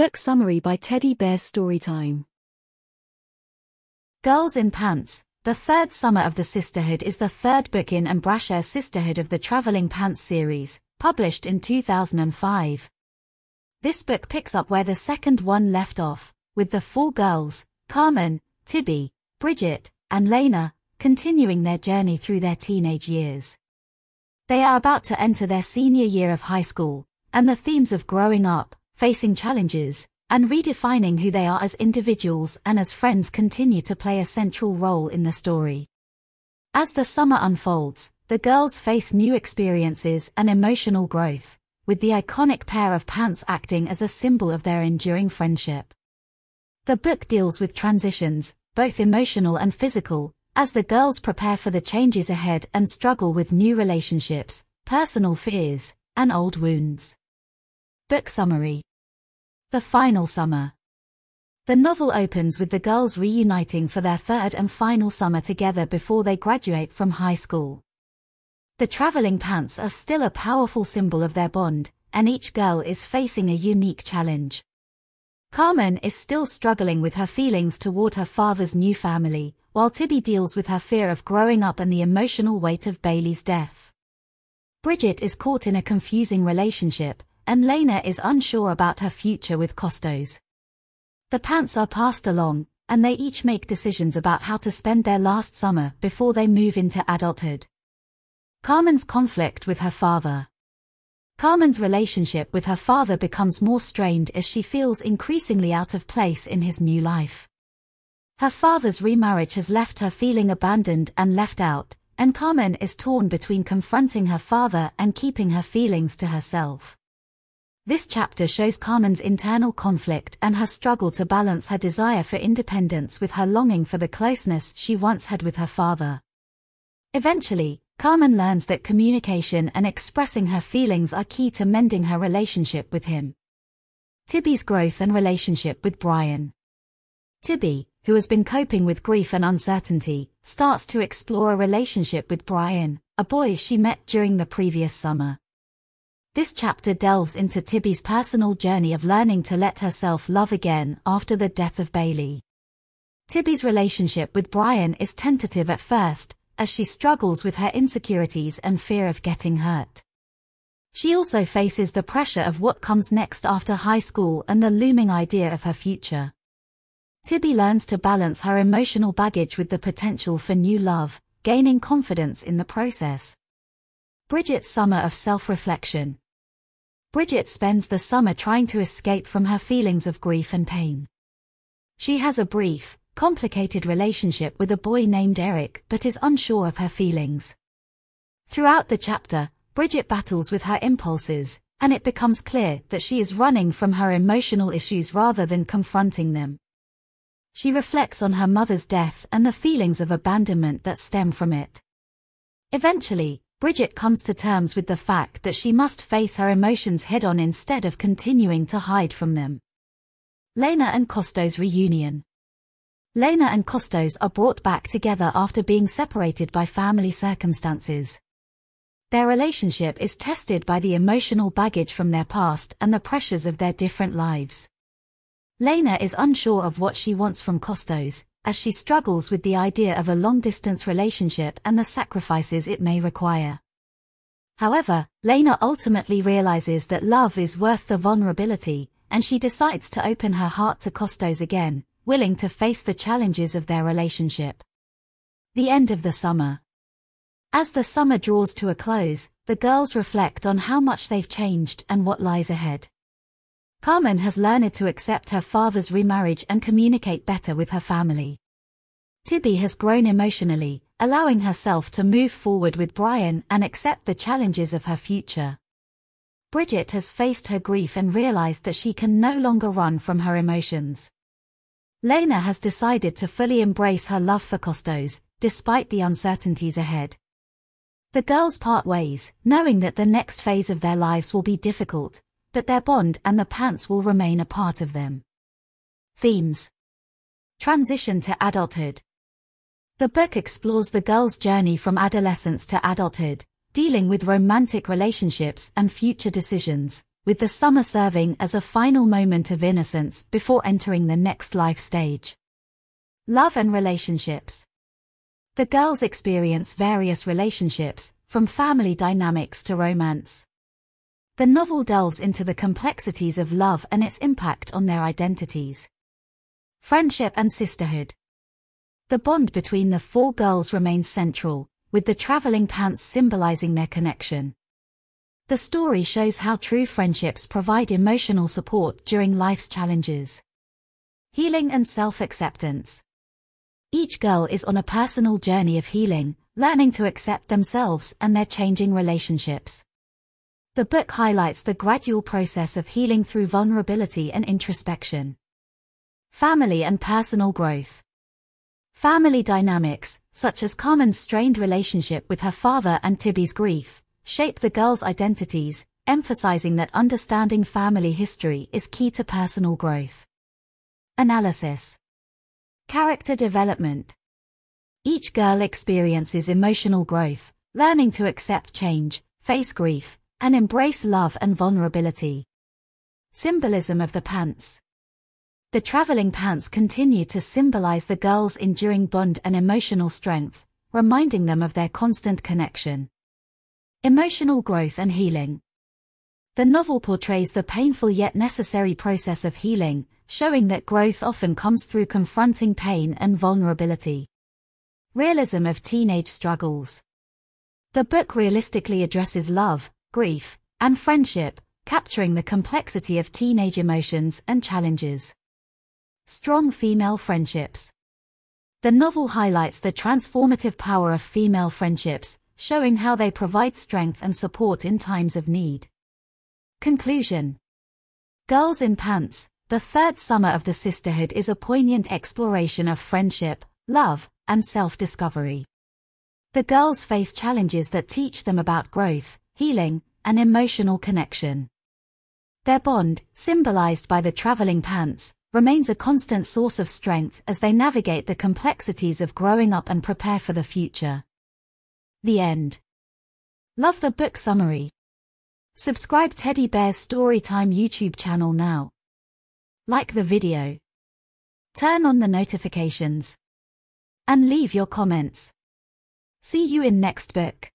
Book summary by Teddy Bear Storytime. Girls in Pants, the third Summer of the Sisterhood, is the third book in Ann Brashares' Sisterhood of the Traveling Pants series, published in 2005. This book picks up where the second one left off, with the four girls, Carmen, Tibby, Bridget, and Lena, continuing their journey through their teenage years. They are about to enter their senior year of high school, and the themes of growing up, facing challenges, and redefining who they are as individuals and as friends continue to play a central role in the story. As the summer unfolds, the girls face new experiences and emotional growth, with the iconic pair of pants acting as a symbol of their enduring friendship. The book deals with transitions, both emotional and physical, as the girls prepare for the changes ahead and struggle with new relationships, personal fears, and old wounds. Book summary. The final summer. The novel opens with the girls reuniting for their third and final summer together before they graduate from high school. The traveling pants are still a powerful symbol of their bond, and each girl is facing a unique challenge. Carmen is still struggling with her feelings toward her father's new family, while Tibby deals with her fear of growing up and the emotional weight of Bailey's death. Bridget is caught in a confusing relationship, and Lena is unsure about her future with Kostos. The pants are passed along, and they each make decisions about how to spend their last summer before they move into adulthood. Carmen's conflict with her father. Carmen's relationship with her father becomes more strained as she feels increasingly out of place in his new life. Her father's remarriage has left her feeling abandoned and left out, and Carmen is torn between confronting her father and keeping her feelings to herself. This chapter shows Carmen's internal conflict and her struggle to balance her desire for independence with her longing for the closeness she once had with her father. Eventually, Carmen learns that communication and expressing her feelings are key to mending her relationship with him. Tibby's growth and relationship with Brian. Tibby, who has been coping with grief and uncertainty, starts to explore a relationship with Brian, a boy she met during the previous summer. This chapter delves into Tibby's personal journey of learning to let herself love again after the death of Bailey. Tibby's relationship with Brian is tentative at first, as she struggles with her insecurities and fear of getting hurt. She also faces the pressure of what comes next after high school and the looming idea of her future. Tibby learns to balance her emotional baggage with the potential for new love, gaining confidence in the process. Bridget's summer of self-reflection. Bridget spends the summer trying to escape from her feelings of grief and pain. She has a brief, complicated relationship with a boy named Eric but is unsure of her feelings. Throughout the chapter, Bridget battles with her impulses, and it becomes clear that she is running from her emotional issues rather than confronting them. She reflects on her mother's death and the feelings of abandonment that stem from it. Eventually, Bridget comes to terms with the fact that she must face her emotions head-on instead of continuing to hide from them. Lena and Kostos reunion. Lena and Kostos are brought back together after being separated by family circumstances. Their relationship is tested by the emotional baggage from their past and the pressures of their different lives. Lena is unsure of what she wants from Kostos, as she struggles with the idea of a long-distance relationship and the sacrifices it may require. However, Lena ultimately realizes that love is worth the vulnerability, and she decides to open her heart to Kostos again, willing to face the challenges of their relationship. The end of the summer. As the summer draws to a close, the girls reflect on how much they've changed and what lies ahead. Carmen has learned to accept her father's remarriage and communicate better with her family. Tibby has grown emotionally, allowing herself to move forward with Brian and accept the challenges of her future. Bridget has faced her grief and realized that she can no longer run from her emotions. Lena has decided to fully embrace her love for Kostos, despite the uncertainties ahead. The girls part ways, knowing that the next phase of their lives will be difficult, but their bond and the pants will remain a part of them. Themes. Transition to adulthood. The book explores the girls' journey from adolescence to adulthood, dealing with romantic relationships and future decisions, with the summer serving as a final moment of innocence before entering the next life stage. Love and relationships. The girls experience various relationships, from family dynamics to romance. The novel delves into the complexities of love and its impact on their identities. Friendship and sisterhood. The bond between the four girls remains central, with the traveling pants symbolizing their connection. The story shows how true friendships provide emotional support during life's challenges. Healing and self-acceptance. Each girl is on a personal journey of healing, learning to accept themselves and their changing relationships. The book highlights the gradual process of healing through vulnerability and introspection. Family and personal growth. Family dynamics, such as Carmen's strained relationship with her father and Tibby's grief, shape the girls' identities, emphasizing that understanding family history is key to personal growth. Analysis. Character development. Each girl experiences emotional growth, learning to accept change, face grief, and embrace love and vulnerability. Symbolism of the pants. The traveling pants continue to symbolize the girls' enduring bond and emotional strength, reminding them of their constant connection. Emotional growth and healing. The novel portrays the painful yet necessary process of healing, showing that growth often comes through confronting pain and vulnerability. Realism of teenage struggles. The book realistically addresses love, grief, and friendship, capturing the complexity of teenage emotions and challenges. Strong female friendships. The novel highlights the transformative power of female friendships, showing how they provide strength and support in times of need. Conclusion. Girls in Pants, the third summer of the sisterhood, is a poignant exploration of friendship, love, and self-discovery. The girls face challenges that teach them about growth, healing, and emotional connection. Their bond, symbolized by the traveling pants, remains a constant source of strength as they navigate the complexities of growing up and prepare for the future. The end. Love the book summary. Subscribe Teddy Bear Storytime YouTube channel now. Like the video, turn on the notifications, and leave your comments. See you in next book.